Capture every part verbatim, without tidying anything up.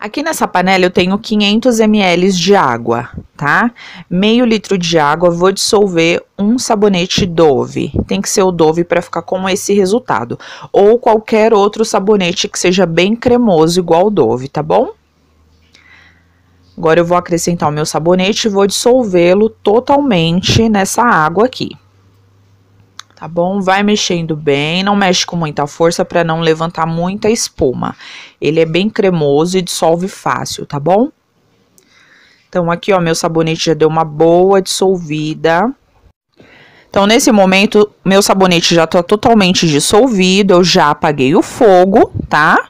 Aqui nessa panela eu tenho quinhentos mililitros de água, tá? Meio litro de água, vou dissolver um sabonete Dove. Tem que ser o Dove para ficar com esse resultado. Ou qualquer outro sabonete que seja bem cremoso, igual o Dove, tá bom? Agora eu vou acrescentar o meu sabonete e vou dissolvê-lo totalmente nessa água aqui. Tá bom? Vai mexendo bem, não mexe com muita força para não levantar muita espuma. Ele é bem cremoso e dissolve fácil, tá bom? Então, aqui, ó, meu sabonete já deu uma boa dissolvida. Então, nesse momento, meu sabonete já tá totalmente dissolvido, eu já apaguei o fogo, tá?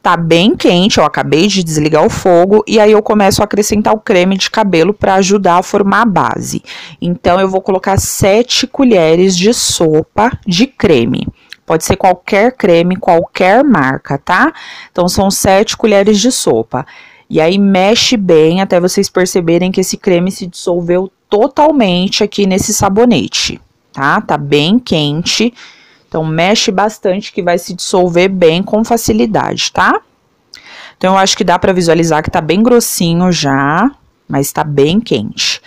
Tá bem quente, eu acabei de desligar o fogo e aí eu começo a acrescentar o creme de cabelo para ajudar a formar a base. Então, eu vou colocar sete colheres de sopa de creme. Pode ser qualquer creme, qualquer marca, tá? Então, são sete colheres de sopa. E aí, mexe bem até vocês perceberem que esse creme se dissolveu totalmente aqui nesse sabonete, tá? Tá bem quente. Então, mexe bastante que vai se dissolver bem com facilidade, tá? Então, eu acho que dá pra visualizar que tá bem grossinho já, mas tá bem quente.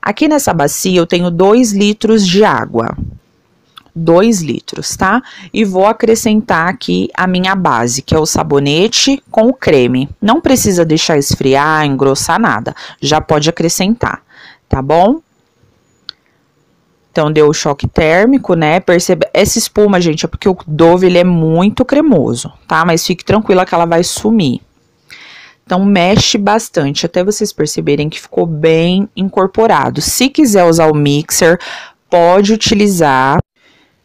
Aqui nessa bacia, eu tenho dois litros de água. dois litros, tá? E vou acrescentar aqui a minha base, que é o sabonete com o creme. Não precisa deixar esfriar, engrossar nada. Já pode acrescentar, tá bom? Então, deu o choque térmico, né? Perceba, essa espuma, gente, é porque o Dove, ele é muito cremoso, tá? Mas fique tranquila que ela vai sumir. Então, mexe bastante, até vocês perceberem que ficou bem incorporado. Se quiser usar o mixer, pode utilizar,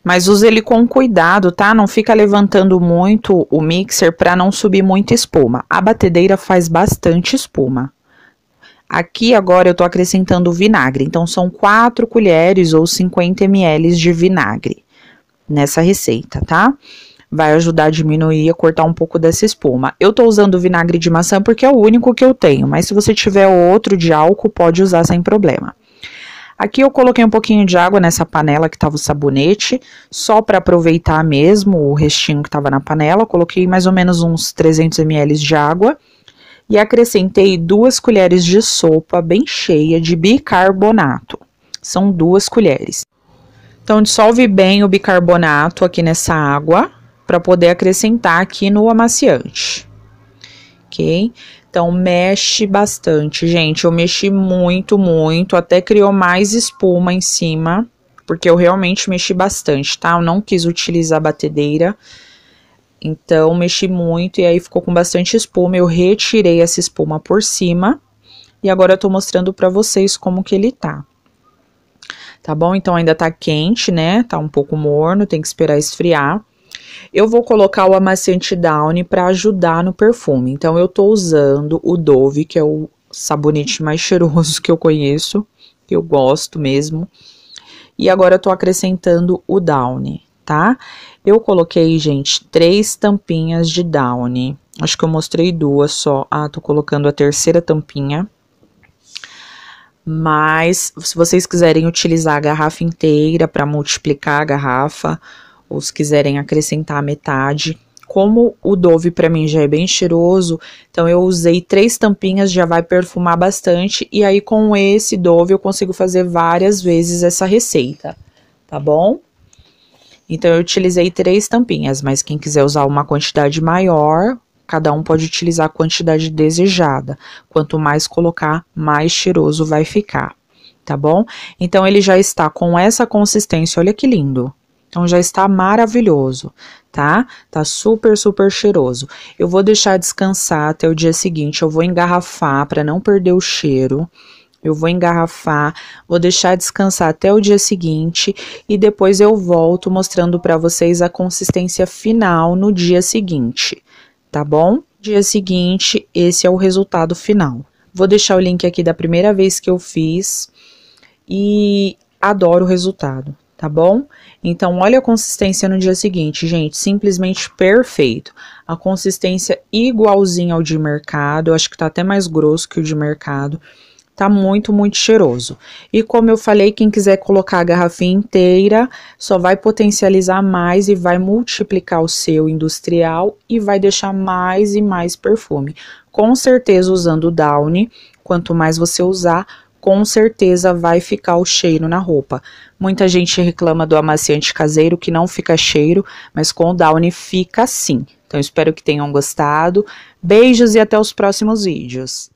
mas use ele com cuidado, tá? Não fica levantando muito o mixer para não subir muita espuma. A batedeira faz bastante espuma. Aqui agora eu tô acrescentando o vinagre, então são quatro colheres ou cinquenta mililitros de vinagre nessa receita, tá? Vai ajudar a diminuir, a cortar um pouco dessa espuma. Eu tô usando vinagre de maçã porque é o único que eu tenho, mas se você tiver outro de álcool, pode usar sem problema. Aqui eu coloquei um pouquinho de água nessa panela que tava o sabonete, só para aproveitar mesmo o restinho que tava na panela, coloquei mais ou menos uns trezentos mililitros de água. E acrescentei duas colheres de sopa bem cheia de bicarbonato. São duas colheres. Então, dissolve bem o bicarbonato aqui nessa água, para poder acrescentar aqui no amaciante. Ok? Então, mexe bastante, gente. Eu mexi muito, muito, até criou mais espuma em cima, porque eu realmente mexi bastante, tá? Eu não quis utilizar a batedeira. Então, mexi muito e aí ficou com bastante espuma, eu retirei essa espuma por cima. E agora eu tô mostrando pra vocês como que ele tá. Tá bom? Então, ainda tá quente, né? Tá um pouco morno, tem que esperar esfriar. Eu vou colocar o amaciante Downy pra ajudar no perfume. Então, eu tô usando o Dove, que é o sabonete mais cheiroso que eu conheço, que eu gosto mesmo. E agora eu tô acrescentando o Downy, tá? Eu coloquei, gente, três tampinhas de Downy. Acho que eu mostrei duas só. Ah, tô colocando a terceira tampinha. Mas, se vocês quiserem utilizar a garrafa inteira para multiplicar a garrafa, ou se quiserem acrescentar a metade, como o Dove para mim já é bem cheiroso, então eu usei três tampinhas, já vai perfumar bastante. E aí, com esse Dove, eu consigo fazer várias vezes essa receita, tá bom? Então, eu utilizei três tampinhas, mas quem quiser usar uma quantidade maior, cada um pode utilizar a quantidade desejada. Quanto mais colocar, mais cheiroso vai ficar, tá bom? Então, ele já está com essa consistência, olha que lindo. Então, já está maravilhoso, tá? Tá super, super cheiroso. Eu vou deixar descansar até o dia seguinte, eu vou engarrafar para não perder o cheiro. Eu vou engarrafar, vou deixar descansar até o dia seguinte e depois eu volto mostrando para vocês a consistência final no dia seguinte, tá bom? Dia seguinte, esse é o resultado final. Vou deixar o link aqui da primeira vez que eu fiz e adoro o resultado, tá bom? Então, olha a consistência no dia seguinte, gente, simplesmente perfeito. A consistência igualzinha ao de mercado, eu acho que tá até mais grosso que o de mercado. Tá muito, muito cheiroso. E como eu falei, quem quiser colocar a garrafinha inteira, só vai potencializar mais e vai multiplicar o seu industrial e vai deixar mais e mais perfume. Com certeza, usando o Downy, quanto mais você usar, com certeza vai ficar o cheiro na roupa. Muita gente reclama do amaciante caseiro que não fica cheiro, mas com o Downy fica assim. Então, espero que tenham gostado. Beijos e até os próximos vídeos.